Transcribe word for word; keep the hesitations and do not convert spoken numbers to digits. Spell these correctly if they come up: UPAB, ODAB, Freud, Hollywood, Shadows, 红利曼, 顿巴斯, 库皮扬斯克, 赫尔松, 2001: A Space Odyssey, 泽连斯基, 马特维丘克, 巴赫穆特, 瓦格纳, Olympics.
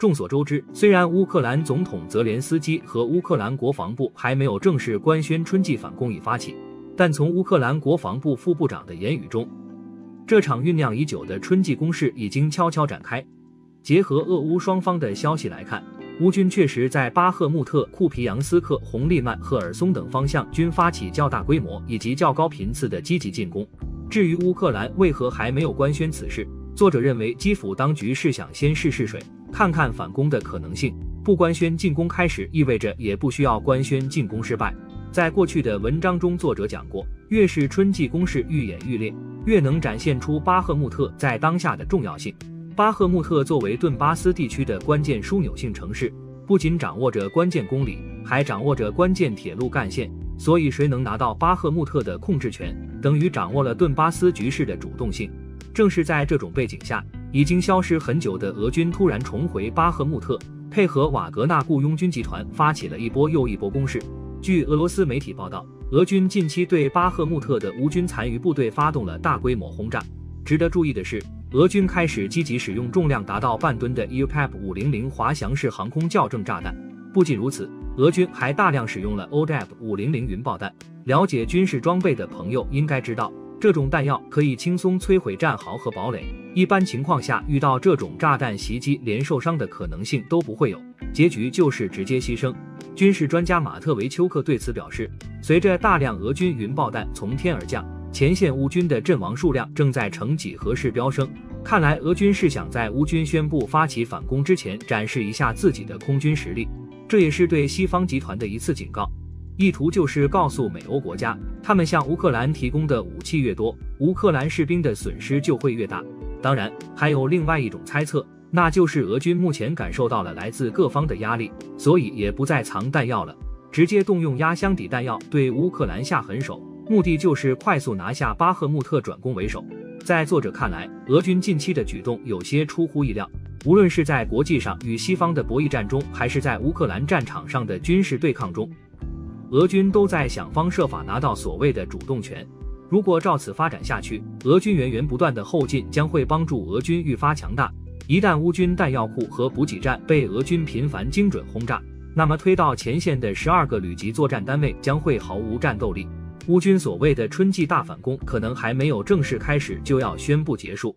众所周知，虽然乌克兰总统泽连斯基和乌克兰国防部还没有正式官宣春季反攻已发起，但从乌克兰国防部副部长的言语中，这场酝酿已久的春季攻势已经悄悄展开。结合俄乌双方的消息来看，乌军确实在巴赫穆特、库皮扬斯克、红利曼、赫尔松等方向均发起较大规模以及较高频次的积极进攻。至于乌克兰为何还没有官宣此事，作者认为基辅当局是想先试试水，看看反攻的可能性，不官宣进攻开始意味着也不需要官宣进攻失败。在过去的文章中，作者讲过，越是春季攻势愈演愈烈，越能展现出巴赫穆特在当下的重要性。巴赫穆特作为顿巴斯地区的关键枢纽性城市，不仅掌握着关键公理，还掌握着关键铁路干线，所以谁能拿到巴赫穆特的控制权，等于掌握了顿巴斯局势的主动性。正是在这种背景下，已经消失很久的俄军突然重回巴赫穆特，配合瓦格纳雇佣军集团发起了一波又一波攻势。据俄罗斯媒体报道，俄军近期对巴赫穆特的乌军残余部队发动了大规模轰炸。值得注意的是，俄军开始积极使用重量达到半吨的 U P A B 五零零滑翔式航空校正炸弹。不仅如此，俄军还大量使用了 O D A B 五零零云爆弹。了解军事装备的朋友应该知道，这种弹药可以轻松摧毁战壕和堡垒，一般情况下遇到这种炸弹袭击，连受伤的可能性都不会有，结局就是直接牺牲。军事专家马特维丘克对此表示，随着大量俄军云爆弹从天而降，前线乌军的阵亡数量正在呈几何式飙升。看来俄军是想在乌军宣布发起反攻之前展示一下自己的空军实力，这也是对西方集团的一次警告，意图就是告诉美欧国家，他们向乌克兰提供的武器越多，乌克兰士兵的损失就会越大。当然，还有另外一种猜测，那就是俄军目前感受到了来自各方的压力，所以也不再藏弹药了，直接动用压箱底弹药对乌克兰下狠手，目的就是快速拿下巴赫穆特，转攻为守。在作者看来，俄军近期的举动有些出乎意料，无论是在国际上与西方的博弈战中，还是在乌克兰战场上的军事对抗中，俄军都在想方设法拿到所谓的主动权。如果照此发展下去，俄军源源不断的后进将会帮助俄军愈发强大。一旦乌军弹药库和补给站被俄军频繁精准轰炸，那么推到前线的十二个旅级作战单位将会毫无战斗力。乌军所谓的春季大反攻可能还没有正式开始就要宣布结束。